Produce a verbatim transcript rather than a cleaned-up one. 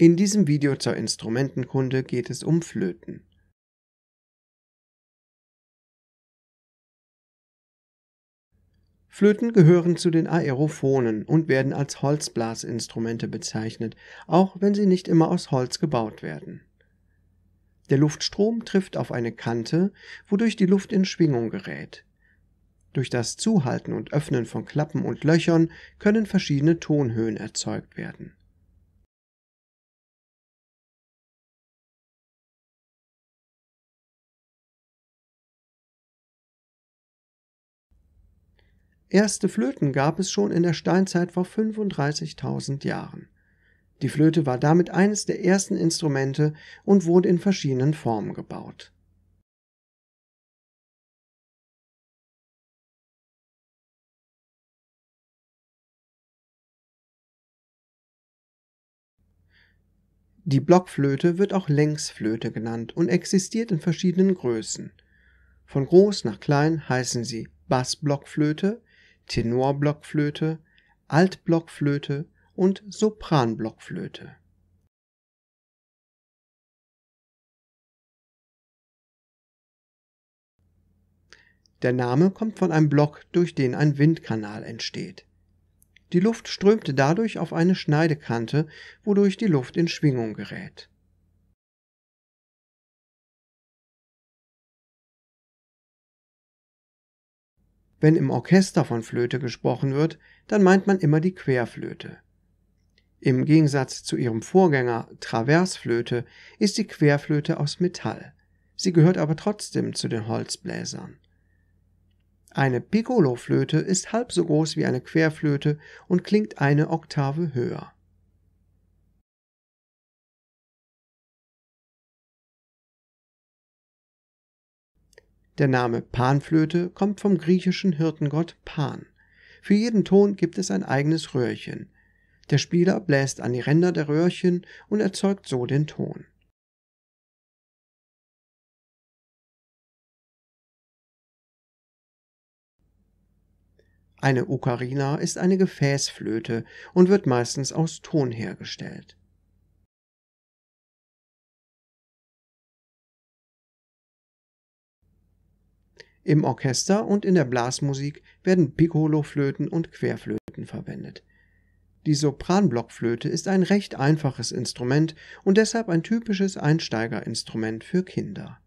In diesem Video zur Instrumentenkunde geht es um Flöten. Flöten gehören zu den Aerophonen und werden als Holzblasinstrumente bezeichnet, auch wenn sie nicht immer aus Holz gebaut werden. Der Luftstrom trifft auf eine Kante, wodurch die Luft in Schwingung gerät. Durch das Zuhalten und Öffnen von Klappen und Löchern können verschiedene Tonhöhen erzeugt werden. Erste Flöten gab es schon in der Steinzeit vor fünfunddreißigtausend Jahren. Die Flöte war damit eines der ersten Instrumente und wurde in verschiedenen Formen gebaut. Die Blockflöte wird auch Längsflöte genannt und existiert in verschiedenen Größen. Von groß nach klein heißen sie Bassblockflöte, Tenorblockflöte, Altblockflöte und Sopranblockflöte. Der Name kommt von einem Block, durch den ein Windkanal entsteht. Die Luft strömte dadurch auf eine Schneidekante, wodurch die Luft in Schwingung gerät. Wenn im Orchester von Flöte gesprochen wird, dann meint man immer die Querflöte. Im Gegensatz zu ihrem Vorgänger Traversflöte ist die Querflöte aus Metall. Sie gehört aber trotzdem zu den Holzbläsern. Eine Piccoloflöte ist halb so groß wie eine Querflöte und klingt eine Oktave höher. Der Name Panflöte kommt vom griechischen Hirtengott Pan. Für jeden Ton gibt es ein eigenes Röhrchen. Der Spieler bläst an die Ränder der Röhrchen und erzeugt so den Ton. Eine Ocarina ist eine Gefäßflöte und wird meistens aus Ton hergestellt. Im Orchester und in der Blasmusik werden Piccoloflöten und Querflöten verwendet. Die Sopranblockflöte ist ein recht einfaches Instrument und deshalb ein typisches Einsteigerinstrument für Kinder.